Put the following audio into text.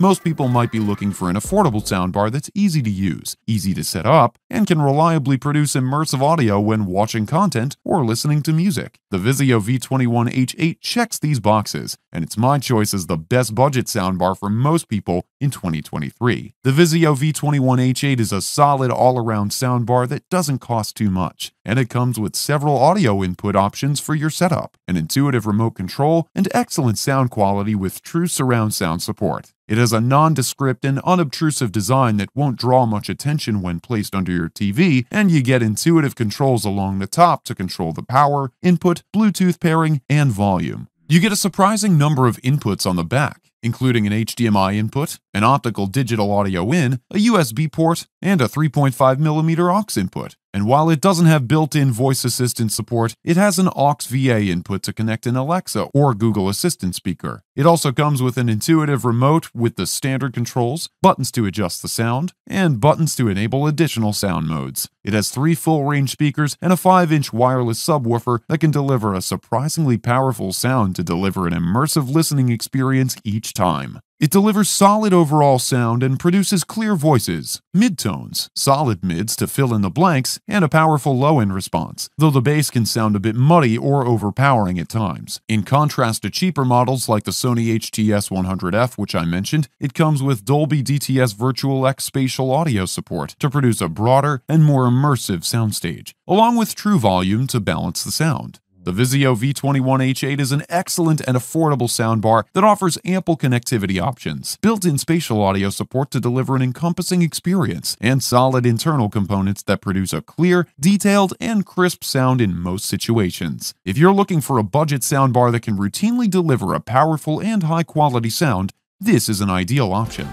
most people might be looking for an affordable soundbar that's easy to use, easy to set up, and can reliably produce immersive audio when watching content or listening to music. The Vizio V21H8 checks these boxes, and it's my choice as the best budget soundbar for most people in 2023. The Vizio V21H8 is a solid all-around soundbar that doesn't cost too much, and it comes with several audio input options for your setup, an intuitive remote control, and excellent sound quality with true surround sound support. It has a nondescript and unobtrusive design that won't draw much attention when placed under your TV, and you get intuitive controls along the top to control the power, input, Bluetooth pairing, and volume. You get a surprising number of inputs on the back, including an HDMI input, an optical digital audio in, a USB port, and a 3.5mm aux input. And while it doesn't have built-in voice assistant support, it has an aux VA input to connect an Alexa or Google Assistant speaker. It also comes with an intuitive remote with the standard controls, buttons to adjust the sound, and buttons to enable additional sound modes. It has 3 full-range speakers and a 5-inch wireless subwoofer that can deliver a surprisingly powerful sound to deliver an immersive listening experience each time. It delivers solid overall sound and produces clear voices, midtones, solid mids to fill in the blanks, and a powerful low-end response, though the bass can sound a bit muddy or overpowering at times. In contrast to cheaper models like the Sony HT-S100F, which I mentioned, it comes with Dolby DTS Virtual X spatial audio support to produce a broader and more immersive soundstage, along with true volume to balance the sound. The Vizio V21H8 is an excellent and affordable soundbar that offers ample connectivity options, built-in spatial audio support to deliver an encompassing experience, and solid internal components that produce a clear, detailed, and crisp sound in most situations. If you're looking for a budget soundbar that can routinely deliver a powerful and high-quality sound, this is an ideal option.